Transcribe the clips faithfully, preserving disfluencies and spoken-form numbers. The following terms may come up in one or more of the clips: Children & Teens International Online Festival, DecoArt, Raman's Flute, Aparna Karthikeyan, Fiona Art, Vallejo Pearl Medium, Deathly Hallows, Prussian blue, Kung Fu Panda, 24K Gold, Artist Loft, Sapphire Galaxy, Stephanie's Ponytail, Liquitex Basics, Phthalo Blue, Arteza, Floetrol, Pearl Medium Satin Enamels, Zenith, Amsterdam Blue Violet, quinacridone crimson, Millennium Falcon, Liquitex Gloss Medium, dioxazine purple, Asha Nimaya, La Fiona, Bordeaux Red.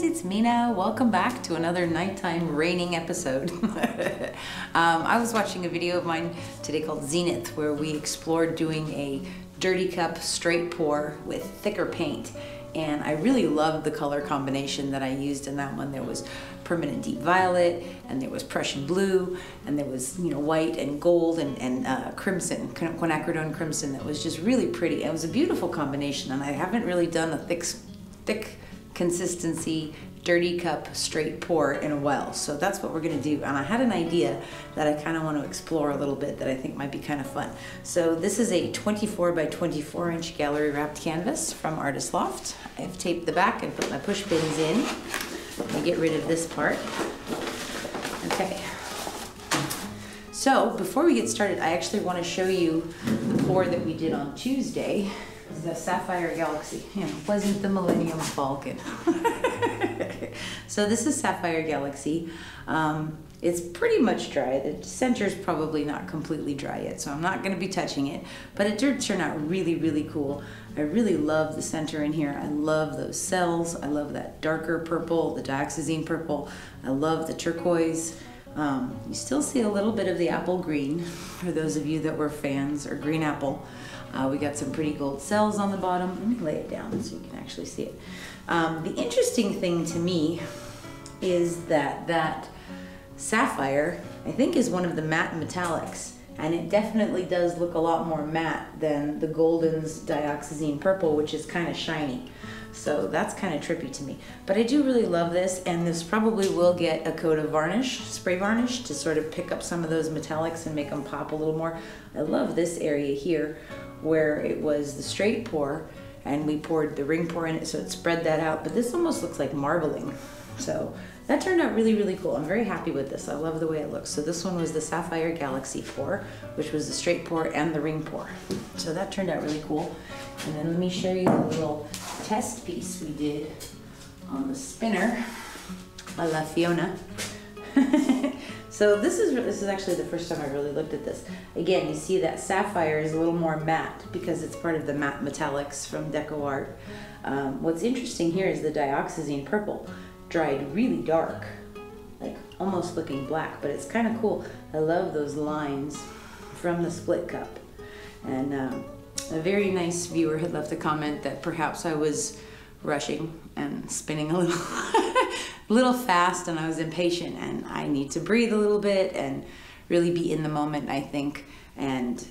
guys, it's Mina. Welcome back to another nighttime raining episode. um, I was watching a video of mine today called Zenith, where we explored doing a dirty cup straight pour with thicker paint. And I really loved the color combination that I used in that one. There was permanent deep violet, and there was Prussian blue, and there was, you know, white and gold and, and uh, crimson, quinacridone crimson. That was just really pretty. It was a beautiful combination, and I haven't really done a thick, thick consistency dirty cup straight pour in a while. So that's what we're gonna do. And I had an idea that I kind of want to explore a little bit that I think might be kind of fun. So this is a twenty-four by twenty-four inch gallery wrapped canvas from Artist Loft. I've taped the back and put my push pins in. Let me get rid of this part. Okay. So before we get started, I actually want to show you the pour that we did on Tuesday. The Sapphire Galaxy. You know, wasn't the Millennium Falcon. So this is Sapphire Galaxy. Um, it's pretty much dry. The center's probably not completely dry yet, so I'm not going to be touching it. But it did turn out really, really cool. I really love the center in here. I love those cells. I love that darker purple, the dioxazine purple. I love the turquoise. Um, you still see a little bit of the apple green, for those of you that were fans, or green apple. Uh, we got some pretty gold cells on the bottom. Let me lay it down so you can actually see it. Um, the interesting thing to me is that that sapphire, I think, is one of the matte metallics, and it definitely does look a lot more matte than the golden's dioxazine purple, which is kind of shiny. So that's kind of trippy to me. But I do really love this, and this probably will get a coat of varnish, spray varnish, to sort of pick up some of those metallics and make them pop a little more. I love this area here, where it was the straight pour and we poured the ring pour in it, so it spread that out. But this almost looks like marbling. So that turned out really, really cool. I'm very happy with this. I love the way it looks. So this one was the Sapphire Galaxy pour, which was the straight pour and the ring pour. So that turned out really cool. And then let me show you the little test piece we did on the spinner by La Fiona. So this is this is actually the first time I really looked at this. Again, you see that sapphire is a little more matte because it's part of the matte metallics from DecoArt. Um, what's interesting here is the dioxazine purple dried really dark, like almost looking black, but it's kind of cool. I love those lines from the split cup. And um, a very nice viewer had left a comment that perhaps I was rushing and spinning a little little fast, and I was impatient, and I need to breathe a little bit and really be in the moment, I think, and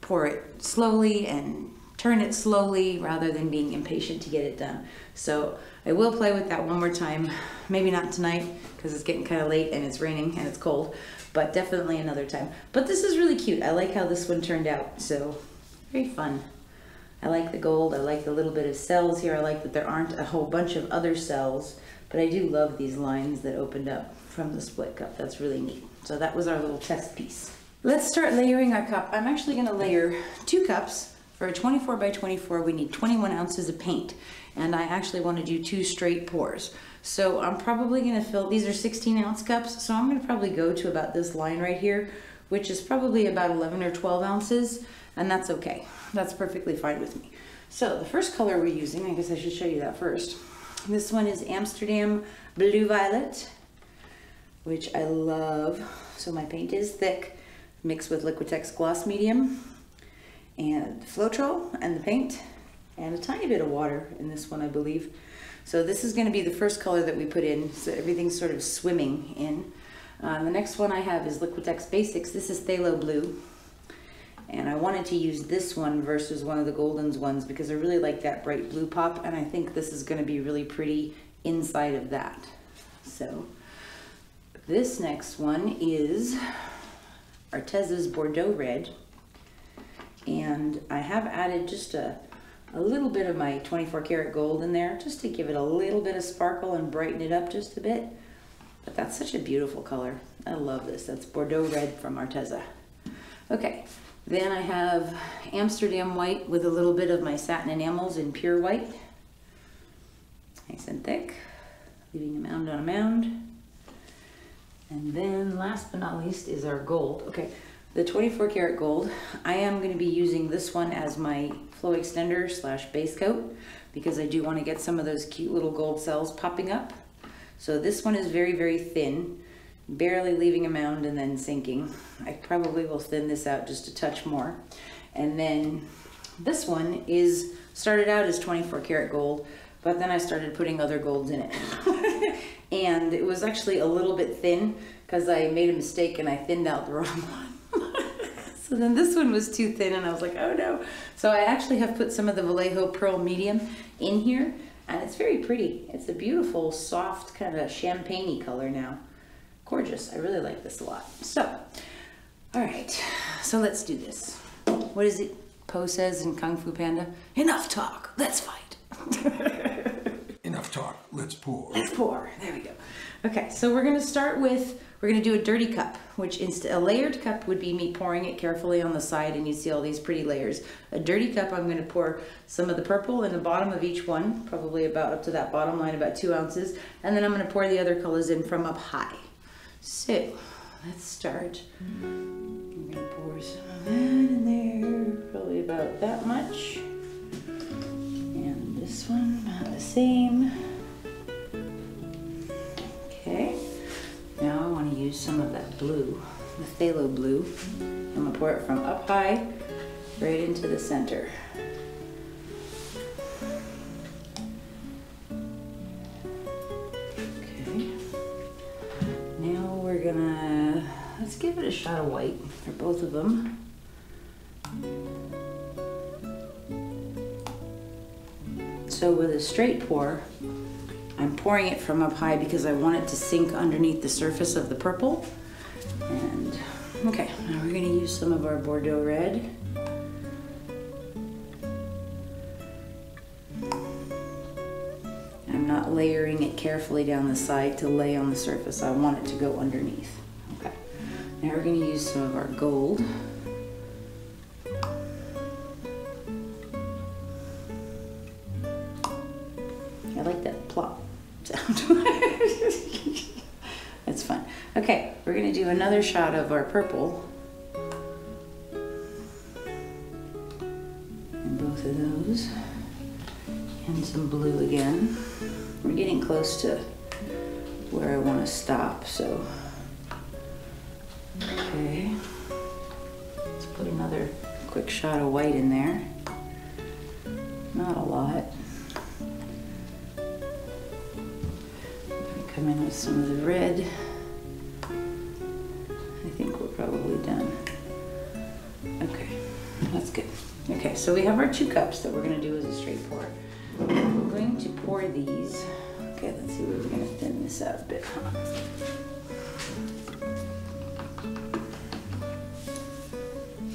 pour it slowly and turn it slowly rather than being impatient to get it done. So I will play with that one more time, maybe not tonight because it's getting kind of late and it's raining and it's cold, but definitely another time. But this is really cute. I like how this one turned out, so very fun. I like the gold, I like the little bit of cells here, I like that there aren't a whole bunch of other cells, but I do love these lines that opened up from the split cup. That's really neat. So that was our little test piece. Let's start layering our cup. I'm actually gonna layer two cups. For a twenty-four by twenty-four, we need twenty-one ounces of paint, and I actually want to do two straight pours. So I'm probably gonna fill, these are sixteen ounce cups, so I'm gonna probably go to about this line right here, which is probably about eleven or twelve ounces, and that's okay. That's perfectly fine with me. So the first color we're using, I guess I should show you that first. This one is Amsterdam Blue Violet, which I love. So my paint is thick, mixed with Liquitex Gloss Medium, and Floetrol, and the paint, and a tiny bit of water in this one, I believe. So this is going to be the first color that we put in, so everything's sort of swimming in. Uh, the next one I have is Liquitex Basics. This is Phthalo Blue. And I wanted to use this one versus one of the Golden's ones because I really like that bright blue pop, and I think this is going to be really pretty inside of that. So this next one is Arteza's Bordeaux Red. And I have added just a, a little bit of my twenty-four karat gold in there just to give it a little bit of sparkle and brighten it up just a bit. But that's such a beautiful color. I love this. That's Bordeaux Red from Arteza. Okay, then I have Amsterdam White with a little bit of my satin enamels in pure white. Nice and thick, leaving a mound on a mound. And then last but not least is our gold. Okay. The twenty-four karat gold, I am going to be using this one as my Flow Extender slash Base Coat, because I do want to get some of those cute little gold cells popping up. So this one is very, very thin, barely leaving a mound and then sinking. I probably will thin this out just a touch more. And then this one is started out as twenty-four karat gold, but then I started putting other golds in it. And it was actually a little bit thin because I made a mistake and I thinned out the wrong one. So then this one was too thin and I was like, oh no. So I actually have put some of the Vallejo Pearl Medium in here, and it's very pretty. It's a beautiful, soft, kind of a champagne-y color now. Gorgeous. I really like this a lot. So, all right, so let's do this. What is it Poe says in Kung Fu Panda? Enough talk, let's fight. Enough talk, let's pour. Let's pour, there we go. Okay, so we're gonna start with, we're gonna do a dirty cup, which instead, a layered cup would be me pouring it carefully on the side, and you see all these pretty layers. A dirty cup, I'm gonna pour some of the purple in the bottom of each one, probably about up to that bottom line, about two ounces, and then I'm gonna pour the other colors in from up high. So, let's start. I'm gonna pour some of that in there, probably about that much. And this one, about the same. Okay, now I wanna use some of that blue, the phthalo blue. I'm gonna pour it from up high, right into the center. Gonna, let's give it a shot of white for both of them. So with a straight pour, I'm pouring it from up high because I want it to sink underneath the surface of the purple. And okay, now we're gonna use some of our Bordeaux Red. Layering it carefully down the side to lay on the surface. I want it to go underneath. Okay. Now we're going to use some of our gold. I like that plop sound. That's fun. Okay, we're going to do another shot of our purple. And both of those. And some blue again. We're getting close to where I want to stop, so. Okay, let's put another quick shot of white in there. Not a lot. Come in with some of the red. I think we're probably done. Okay, that's good. Okay, so we have our two cups that we're gonna do as a straight pour. I'm going to pour these. Okay, let's see where we're going to thin this out a bit.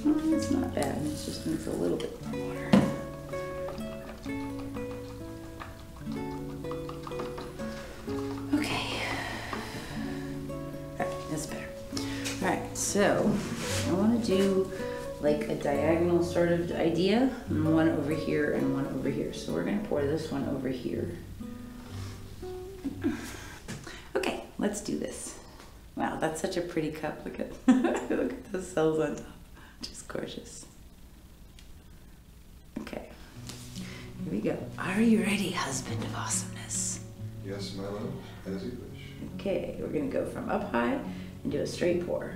Mm, it's not bad, it just needs a little bit more water. Okay. Alright, that's better. Alright, so I want to do like a diagonal sort of idea, and one over here and one over here. So we're gonna pour this one over here. Okay, let's do this. Wow, that's such a pretty cup. Look at, look at those cells on top, just gorgeous. Okay, here we go. Are you ready, husband of awesomeness? Yes, my love, as you wish. Okay, we're gonna go from up high and do a straight pour.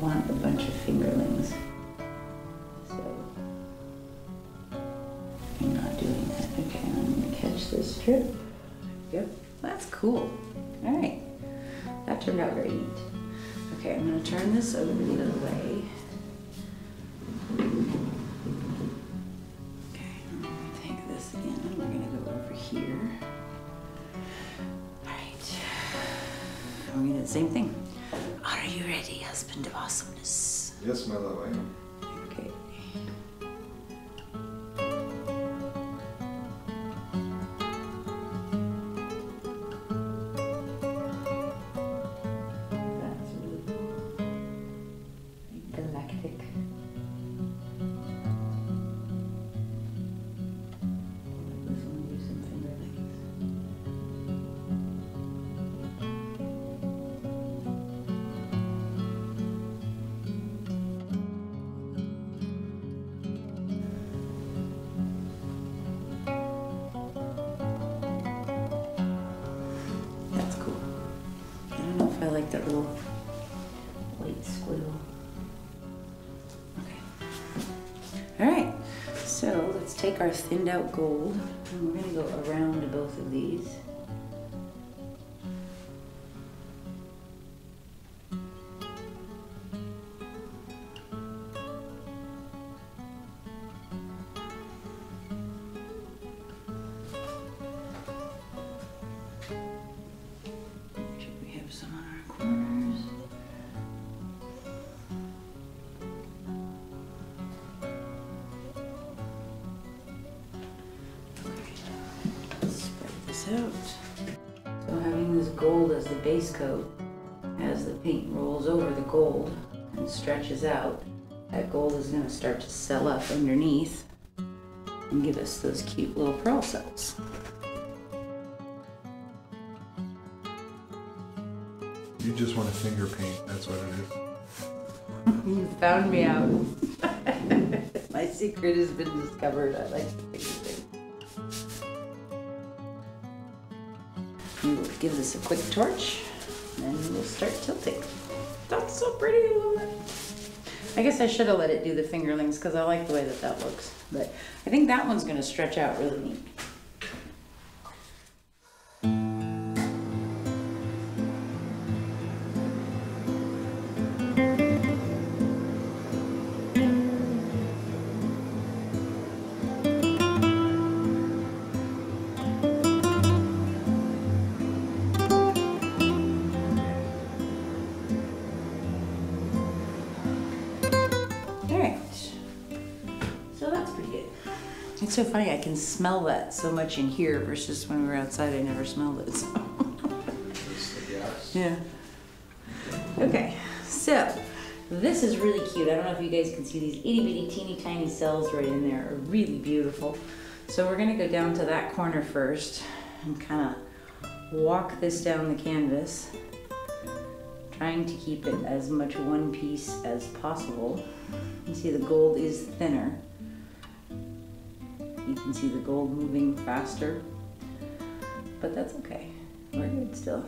Want a bunch of fingerlings, so I'm not doing that. Okay, I'm gonna catch this strip. Yep, that's cool. All right, that turned out very neat. Okay, I'm gonna turn this over the other way. Okay, I'm gonna take this again and we're gonna go over here. All right, I'm gonna do the same thing. Are you ready, husband of awesomeness? Yes, my love, I am. Okay. like that little white squiggle. Okay. All right, so let's take our thinned out gold and we're gonna go around both of these. Base coat, as the paint rolls over the gold and stretches out, that gold is going to start to sell up underneath and give us those cute little pearl cells. You just want to finger paint, that's what it is. You found me out. My secret has been discovered. I like to finger paint. We will give this a quick torch, and we'll start tilting. That's so pretty, Luna. I guess I should have let it do the fingerlings because I like the way that that looks. But I think that one's going to stretch out really neat. It's so funny, I can smell that so much in here versus when we were outside, I never smelled it, so. Yeah. Okay, so this is really cute. I don't know if you guys can see these itty bitty teeny tiny cells right in there are really beautiful. So we're gonna go down to that corner first and kind of walk this down the canvas, trying to keep it as much one piece as possible. You see the gold is thinner. You can see the gold moving faster, but that's okay. We're good still.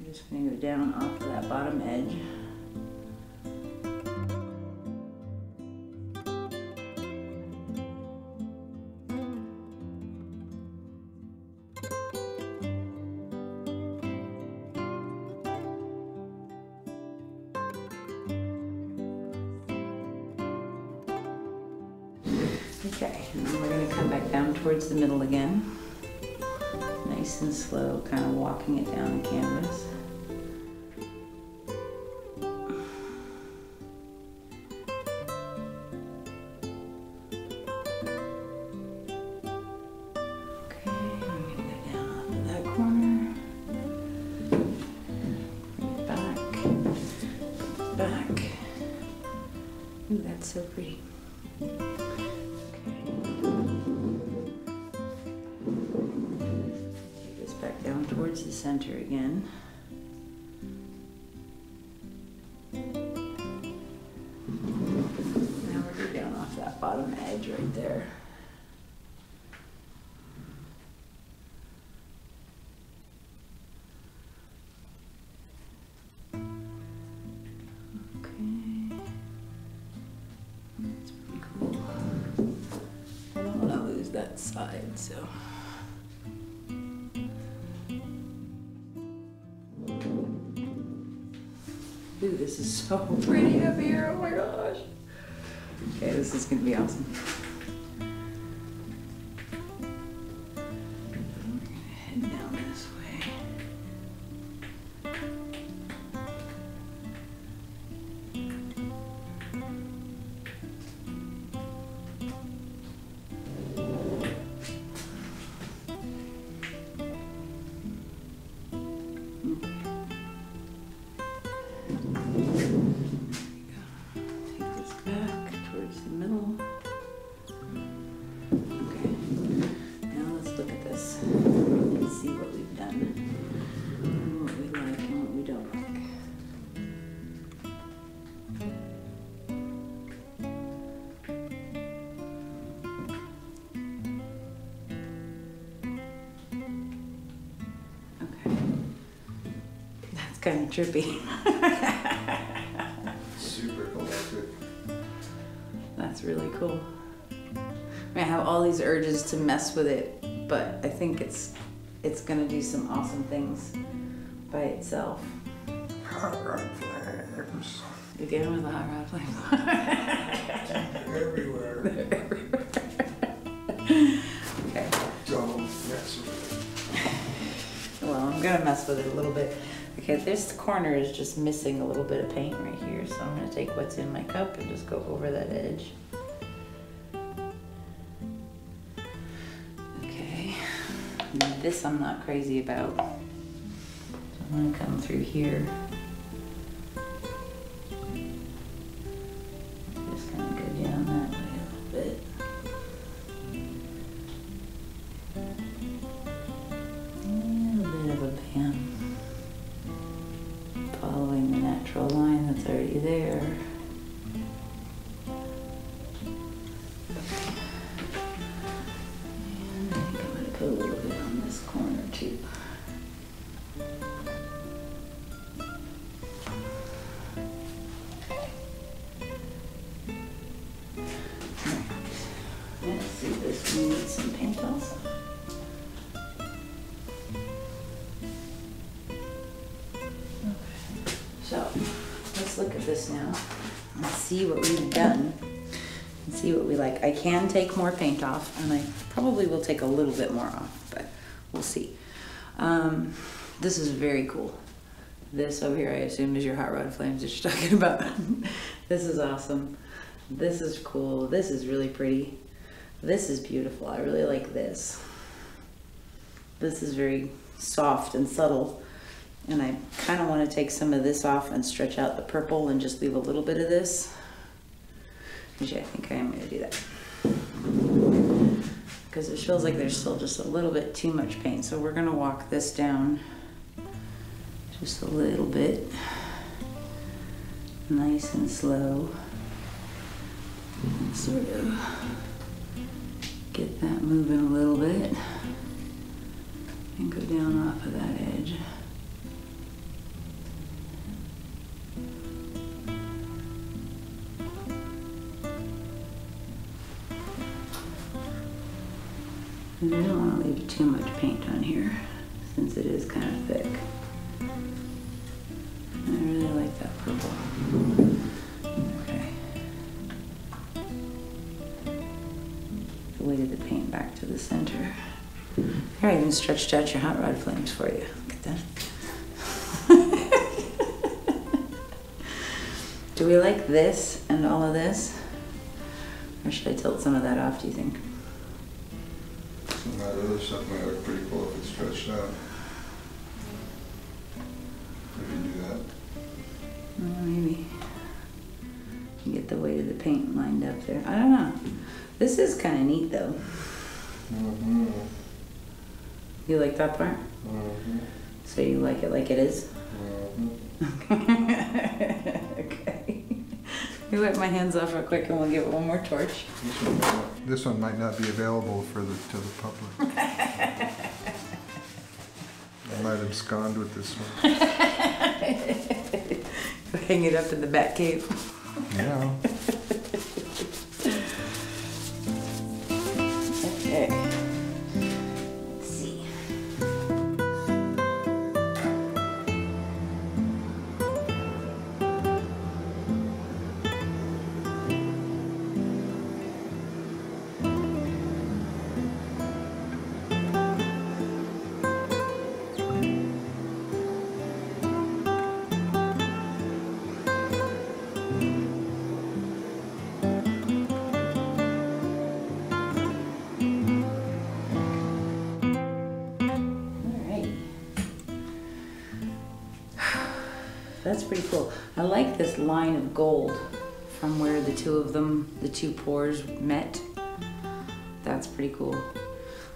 We're just gonna go down off of that bottom edge. Okay, and then we're going to come back down towards the middle again. Nice and slow, kind of walking it down the canvas. Okay, I'm going to go down off of that corner. Bring it back. Back. Ooh, that's so pretty. The center again. Now we're down off that bottom edge right there. Okay. That's pretty cool. I don't want to lose that side, so. Ooh, this is so pretty up here, oh my gosh. Okay, this is gonna be awesome. We're gonna head down this way. Okay. kind of trippy. Super collected. That's really cool. I mean, I have all these urges to mess with it, but I think it's it's gonna do some awesome things by itself. Hot rod flames. You're dealing with the hot rod flames. They're everywhere. They're everywhere. Okay. Don't mess with it. Well, I'm gonna mess with it a little bit. Okay, this corner is just missing a little bit of paint right here, so I'm gonna take what's in my cup and just go over that edge. Okay, this I'm not crazy about. So I'm gonna come through here. Just gonna go down that way a little bit. I can take more paint off, and I probably will take a little bit more off, but we'll see. Um, this is very cool. This over here, I assume, is your hot rod flames that you're talking about. This is awesome. This is cool. This is really pretty. This is beautiful. I really like this. This is very soft and subtle, and I kind of want to take some of this off and stretch out the purple and just leave a little bit of this. Actually, I think I am going to do that, because it feels like there's still just a little bit too much paint. So we're going to walk this down just a little bit, nice and slow, and sort of get that moving a little bit, and go down off of that edge. I don't want to leave too much paint on here, since it is kind of thick. I really like that purple. Okay. Weighted the paint back to the center. Here, I even stretched out your hot rod flames for you. Look at that. Do we like this and all of this? Or should I tilt some of that off, do you think? That other stuff might look pretty cool if it's stretched out. If you do that. Well, maybe. You get the weight of the paint lined up there. I don't know. This is kind of neat though. Mm-hmm. You like that part? Mm-hmm. So you like it like it is? Mm-hmm. Okay. Let me wipe my hands off real quick and we'll give it one more torch. This one might not, this one might not be available for the, to the public. I might abscond with this one. Hang it up in the bat cave. Yeah. That's pretty cool. I like this line of gold from where the two of them, the two pores met. That's pretty cool.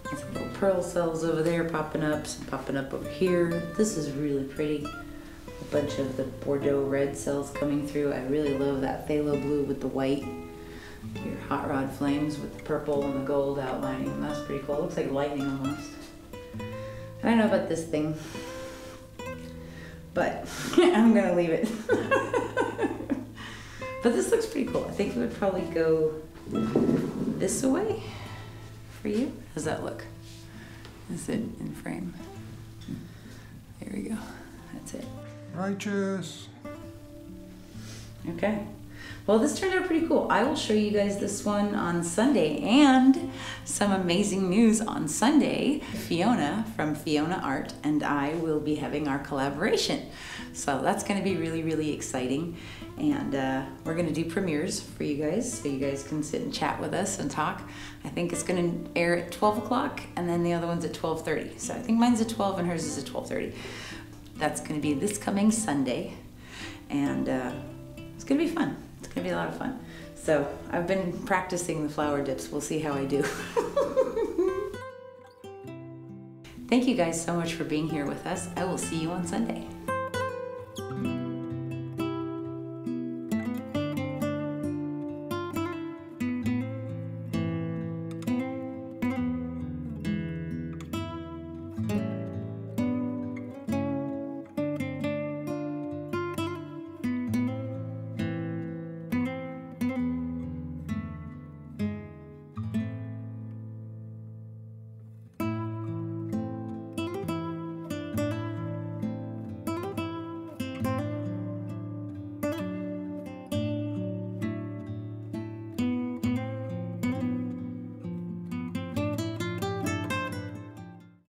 There's little pearl cells over there popping up, some popping up over here. This is really pretty. A bunch of the Bordeaux red cells coming through. I really love that phthalo blue with the white. Your hot rod flames with the purple and the gold outlining. That's pretty cool. It looks like lightning almost. I don't know about this thing. but I'm gonna leave it. But this looks pretty cool. I think it would probably go this way for you. How does that look? Is it in frame? There we go, that's it. Righteous. Okay. Well, this turned out pretty cool. I will show you guys this one on Sunday, and some amazing news on Sunday. Fiona from Fiona Art and I will be having our collaboration. So that's gonna be really, really exciting. And uh, we're gonna do premieres for you guys, so you guys can sit and chat with us and talk. I think it's gonna air at twelve o'clock, and then the other one's at twelve thirty. So I think mine's at twelve and hers is at twelve thirty. That's gonna be this coming Sunday. And uh, it's gonna be fun. It's gonna be a lot of fun. So I've been practicing the flower dips. We'll see how I do. Thank you guys so much for being here with us. I will see you on Sunday.